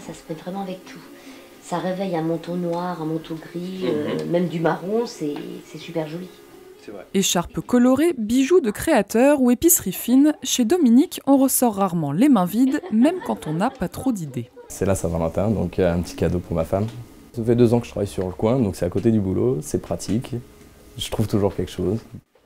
ça se fait vraiment avec tout. Ça réveille un manteau noir, un manteau gris, même du marron, c'est super joli. Écharpes colorées, bijoux de créateurs ou épicerie fine, chez Dominique, on ressort rarement les mains vides, même quand on n'a pas trop d'idées. C'est la Saint-Valentin, donc un petit cadeau pour ma femme. Ça fait 2 ans que je travaille sur le coin, donc c'est à côté du boulot, c'est pratique, je trouve toujours quelque chose.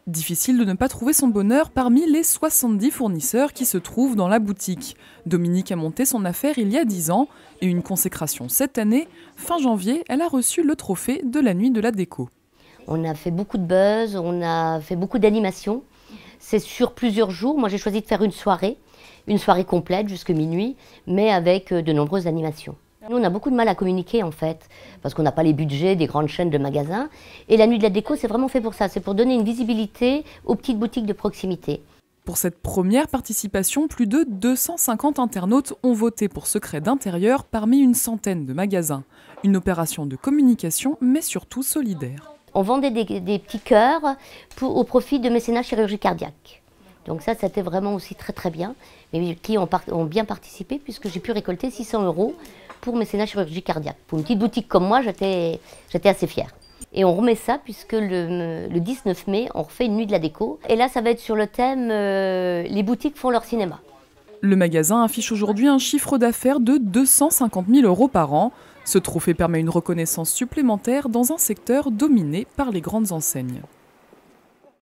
Difficile de ne pas trouver son bonheur parmi les 70 fournisseurs qui se trouvent dans la boutique. Dominique a monté son affaire il y a 10 ans et une consécration cette année. Fin janvier, elle a reçu le trophée de la Nuit de la Déco. On a fait beaucoup de buzz, on a fait beaucoup d'animations. C'est sur plusieurs jours. Moi, j'ai choisi de faire une soirée complète jusqu'à minuit, mais avec de nombreuses animations. Nous, on a beaucoup de mal à communiquer en fait, parce qu'on n'a pas les budgets des grandes chaînes de magasins. Et la Nuit de la Déco, c'est vraiment fait pour ça, c'est pour donner une visibilité aux petites boutiques de proximité. Pour cette première participation, plus de 250 internautes ont voté pour Secrets d'Intérieur parmi une centaine de magasins. Une opération de communication, mais surtout solidaire. On vendait des petits cœurs au profit de mécénat chirurgie cardiaque. Donc ça, c'était vraiment aussi très très bien. Les clients ont bien participé puisque j'ai pu récolter 600 € pour mécénat chirurgie cardiaque. Pour une petite boutique comme moi, j'étais assez fière. Et on remet ça puisque le 19 mai, on refait une Nuit de la Déco. Et là, ça va être sur le thème « Les boutiques font leur cinéma ». Le magasin affiche aujourd'hui un chiffre d'affaires de 250 000 € par an. Ce trophée permet une reconnaissance supplémentaire dans un secteur dominé par les grandes enseignes.